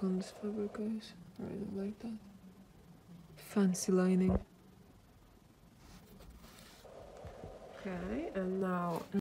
comes fabric, guys. I really like that. Fancy lining. Okay, and now